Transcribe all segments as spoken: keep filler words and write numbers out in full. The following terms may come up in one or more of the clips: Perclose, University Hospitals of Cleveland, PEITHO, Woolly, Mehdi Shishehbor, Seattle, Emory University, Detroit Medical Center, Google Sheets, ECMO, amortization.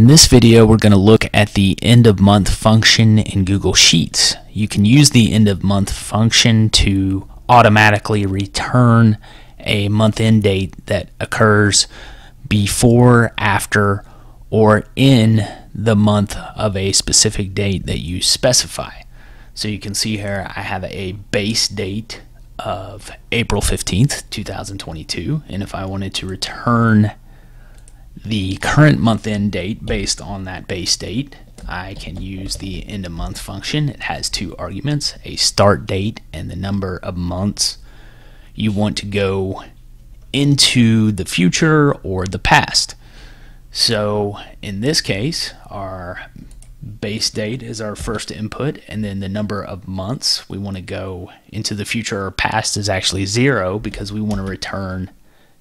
In this video, we're going to look at the end of month function in Google Sheets. You can use the end of month function to automatically return a month end date that occurs before, after, or in the month of a specific date that you specify. So you can see here I have a base date of April fifteenth two thousand twenty-two, and if I wanted to return the current month end date based on that base date, I can use the end of month function. It has two arguments, a start date and the number of months you want to go into the future or the past. So in this case, our base date is our first input, and then the number of months we want to go into the future or past is actually zero, because we want to return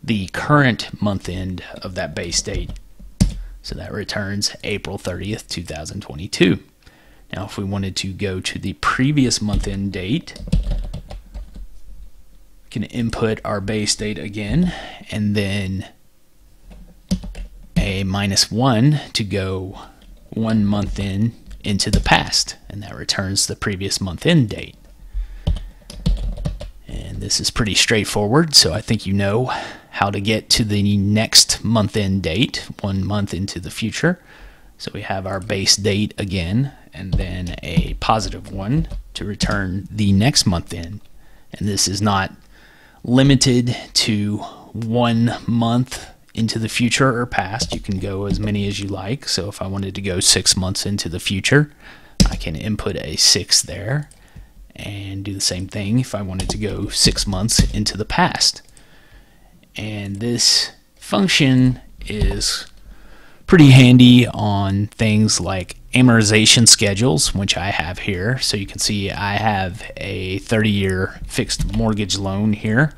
the current month end of that base date. So that returns April thirtieth two thousand twenty-two. Now if we wanted to go to the previous month end date, we can input our base date again and then a minus one to go one month in into the past, and that returns the previous month end date. And this is pretty straightforward, so I think you know how to get to the next month end date, one month into the future. So we have our base date again and then a positive one to return the next month end. And this is not limited to one month into the future or past. You can go as many as you like. So if I wanted to go six months into the future, I can input a six there and do the same thing if I wanted to go six months into the past. And this function is pretty handy on things like amortization schedules, which I have here. So you can see I have a thirty-year fixed mortgage loan here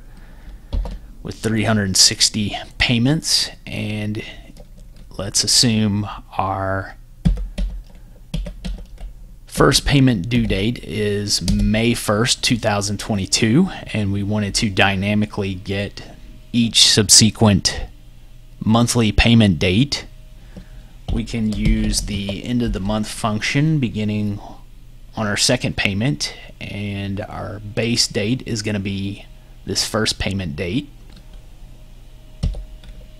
with three hundred sixty payments, and let's assume our first payment due date is May first two thousand twenty-two, and we wanted to dynamically get each subsequent monthly payment date. We can use the end of the month function beginning on our second payment, and our base date is going to be this first payment date.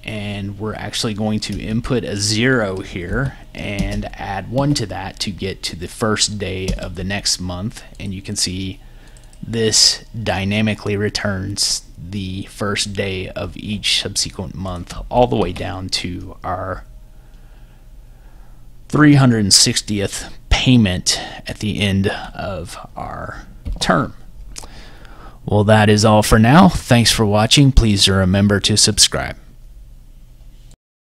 And we're actually going to input a zero here and add one to that to get to the first day of the next month. And you can see this dynamically returns the first day of each subsequent month all the way down to our three hundred sixtieth payment at the end of our term. Well, that is all for now. Thanks for watching. Please remember to subscribe.